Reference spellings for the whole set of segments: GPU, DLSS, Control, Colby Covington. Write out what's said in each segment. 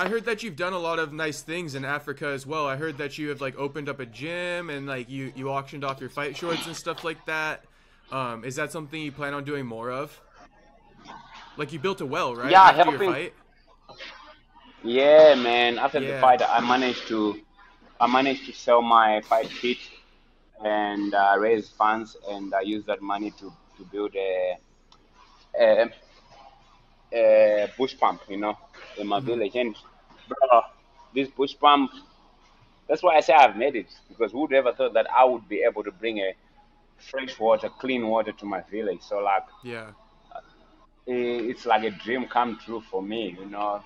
I heard that you've done a lot of nice things in Africa as well. I heard that you have like opened up a gym and like you auctioned off your fight shorts and stuff like that. Is that something you plan on doing more of? Like you built a well, right? Yeah, after your fight? Yeah, man. After the fight, I managed to sell my fight kit and raise funds, and I used that money to build a bush pump, you know, in my village. And bro, this bush pump, that's why I say I've made it, because who'd ever thought that I would be able to bring a fresh water, clean water to my village? So like, yeah, it's like a dream come true for me, you know.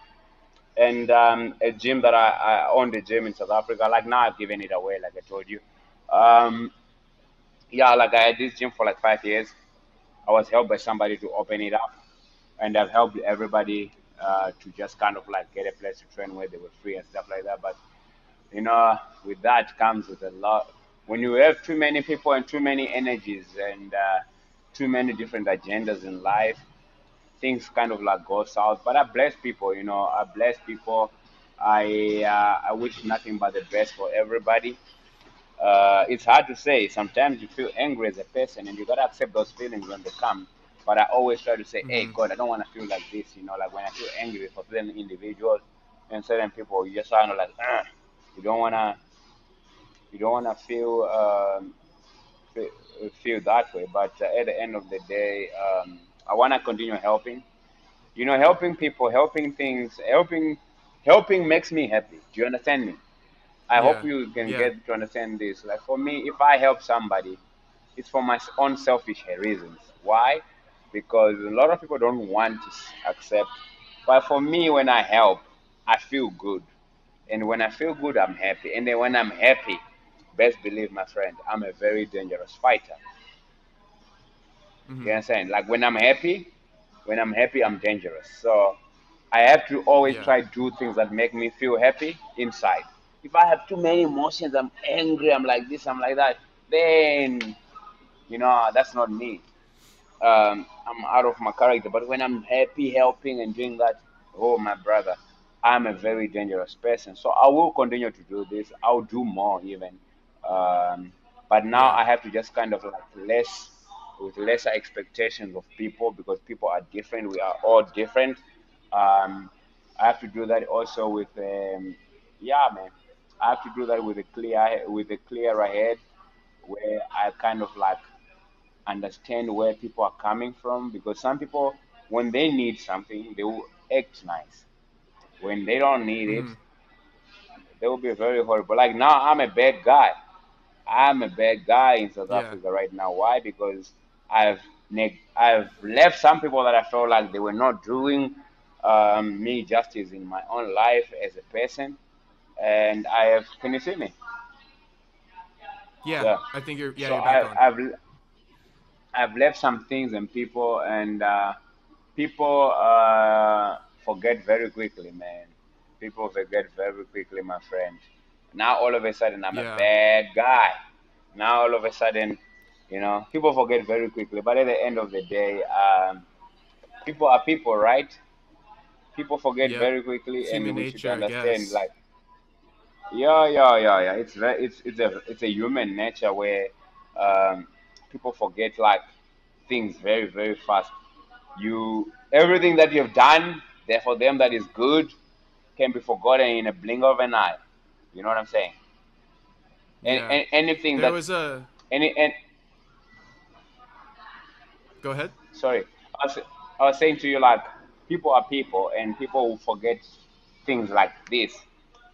And a gym that I owned a gym in South Africa, like now I've given it away, like I told you. Yeah, like I had this gym for like 5 years. I was helped by somebody to open it up, and I've helped everybody to just kind of like get a place to train where they were free and stuff like that. But you know, with that comes with a lot. When you have too many people and too many energies and too many different agendas in life, things kind of like go south. But I bless people, you know. I bless people. I wish nothing but the best for everybody. It's hard to say. Sometimes you feel angry as a person, and you gotta accept those feelings when they come. But I always try to say, hey, God, I don't want to feel like this, you know. Like when I feel angry for certain individuals and certain people, you just kind of like, you don't wanna feel that way. But at the end of the day, I wanna continue helping. You know, helping people, helping things, helping makes me happy. Do you understand me? I hope you can get to understand this. Like for me, if I help somebody, it's for my own selfish reasons. Why? Because a lot of people don't want to accept. But for me, when I help, I feel good. And when I feel good, I'm happy. And then when I'm happy, best believe, my friend, I'm a very dangerous fighter. You know what I'm saying? Like when I'm happy, I'm dangerous. So I have to always try to do things that make me feel happy inside. If I have too many emotions, I'm angry, I'm like this, I'm like that, then, you know, that's not me. I'm out of my character. But when I'm happy, helping and doing that, oh, my brother, I'm a very dangerous person. So I will continue to do this. I'll do more even. But now I have to just kind of like with lesser expectations of people, because people are different. We are all different. I have to do that also with, I have to do that with a clearer head, where I kind of like understand where people are coming from. Because some people, when they need something, they will act nice. When they don't need it, they will be very horrible. Like now, I'm a bad guy. I'm a bad guy in South Africa right now. Why? Because I've left some people that I felt like they were not doing me justice in my own life as a person. And I have, can you see me? Yeah. I think you're, so you're back on. I've left some things and people, and people forget very quickly, man. People forget very quickly, my friend. Now all of a sudden I'm a bad guy. Now all of a sudden, you know, people forget very quickly. But at the end of the day, people are people, right? People forget very quickly, it's and we should understand, like, It's a human nature where people forget like things very, very fast. Everything that you've done, therefore them that is good, can be forgotten in a blink of an eye. You know what I'm saying? And anything there that was a go ahead. Sorry, I was saying to you, like, people are people, and people will forget things like this.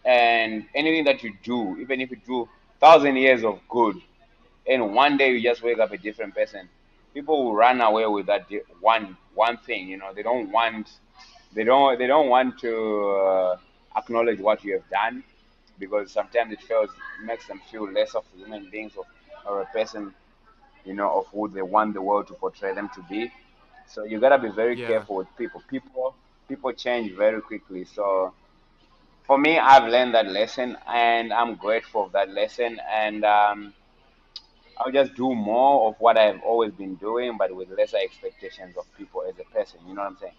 And anything that you do, even if you do 1,000 years of good, and one day you just wake up a different person, people will run away with that one thing. You know, they don't want to acknowledge what you have done. Because sometimes it makes them feel less of human beings or a person, you know, of who they want the world to portray them to be. So you gotta be very careful with people. People change very quickly. So for me, I've learned that lesson, and I'm grateful for that lesson. And I'll just do more of what I've always been doing, but with lesser expectations of people as a person. You know what I'm saying?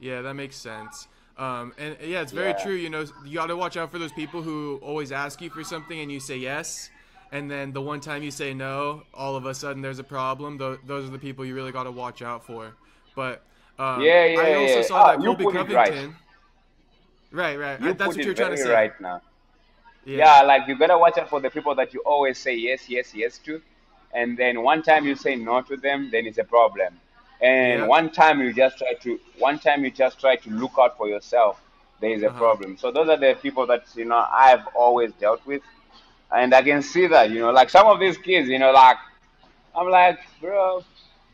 Yeah, that makes sense. And yeah, it's very true. You know, you got to watch out for those people who always ask you for something and you say yes, and then the one time you say no, all of a sudden there's a problem. Those are the people you really got to watch out for. But I also saw that Colby Covington. Right. That's what you're trying to say. Right now. Yeah, like you got to watch out for the people that you always say yes to, and then one time you say no to them, then it's a problem. And one time you just try to look out for yourself, there is a problem. So those are the people that, you know, I've always dealt with, and I can see that, you know, like some of these kids, you know, like I'm like, bro,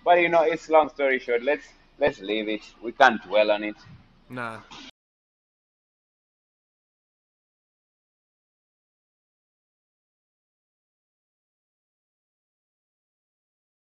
but you know, it's long story short. Let's leave it. We can't dwell on it. Nah.